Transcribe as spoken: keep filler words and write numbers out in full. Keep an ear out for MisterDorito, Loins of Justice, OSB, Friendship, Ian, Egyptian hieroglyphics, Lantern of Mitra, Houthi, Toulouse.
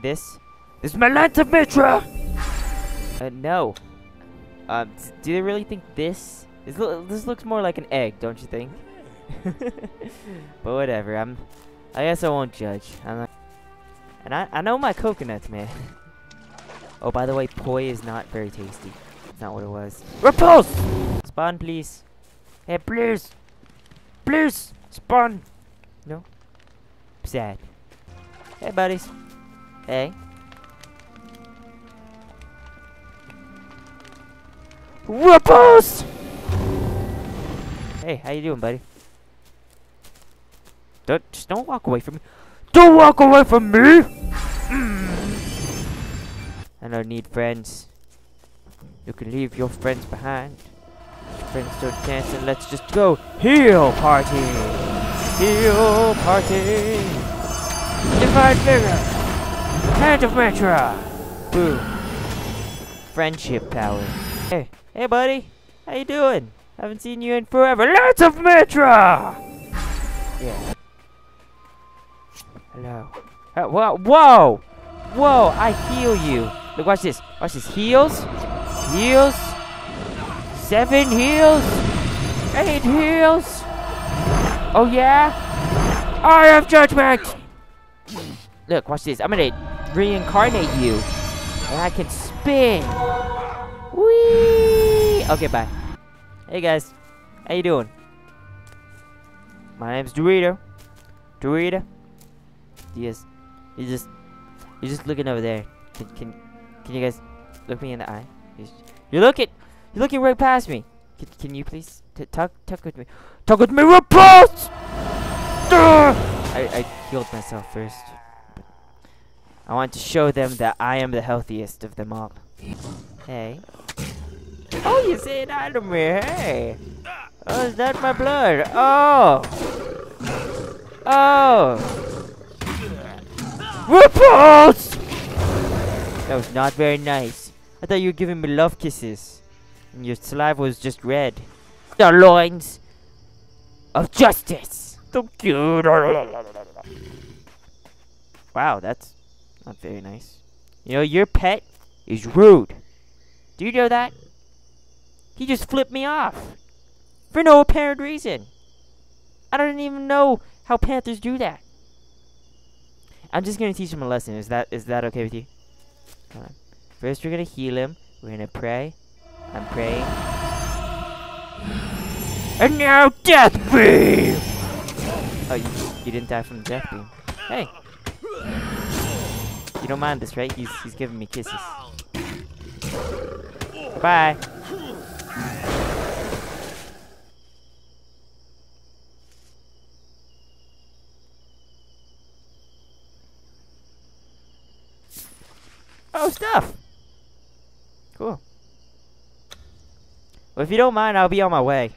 see this? This is my Lantern of Mitra! Uh, no. Um, do they really think this? This, lo this looks more like an egg, don't you think? But whatever, I'm... I guess I won't judge. I'm not, and I, I know my coconuts, man. Oh, by the way, poi is not very tasty. That's not what it was. Repulse! Spawn, please. Hey, please! Please! Spawn! No? Sad. Hey, buddies. Hey. Repulse! Hey, how you doing, buddy? Don't, just don't walk away from me. Don't walk away from me! Mm. I don't need friends. You can leave your friends behind. Your friends don't dance, and let's just go. Heal party! Heal party! Divine figure! Hand of Mitra! Boom. Friendship power. Hey, hey buddy! How you doing? Haven't seen you in forever. Lots of Mitra! Yeah. Hello. Uh, whoa! Whoa! Whoa! I heal you. Look, watch this. Watch this. Heals. Heals. Seven heals. Eight heals. Oh yeah. Eye of Judgment. Look, watch this. I'm gonna reincarnate you, and I can spin. Whee! Okay, bye. Hey guys, how you doing? My name's Dorito. Dorito. You just, you just, you're just looking over there. Can, can, can you guys look me in the eye? You're looking, you're looking right past me. Can, can you please t talk, talk with me? Talk with me, repulse! I, I healed myself first. I want to show them that I am the healthiest of them all. Hey. Oh, you say it out of me, hey. Oh, is that my blood? Oh. Oh. Repulse! That was not very nice. I thought you were giving me love kisses. And your saliva was just red. The Loins of Justice! So cute! Wow, that's not very nice. You know, your pet is rude. Do you know that? He just flipped me off. For no apparent reason. I don't even know how panthers do that. I'm just gonna teach him a lesson. Is that is that okay with you? Come on. First, we're gonna heal him. We're gonna pray. I'm praying. And now, death beam. Oh, you, you didn't die from the death beam. Hey. You don't mind this, right? He's he's giving me kisses. Bye. Oh, stuff! Cool. Well, if you don't mind, I'll be on my way.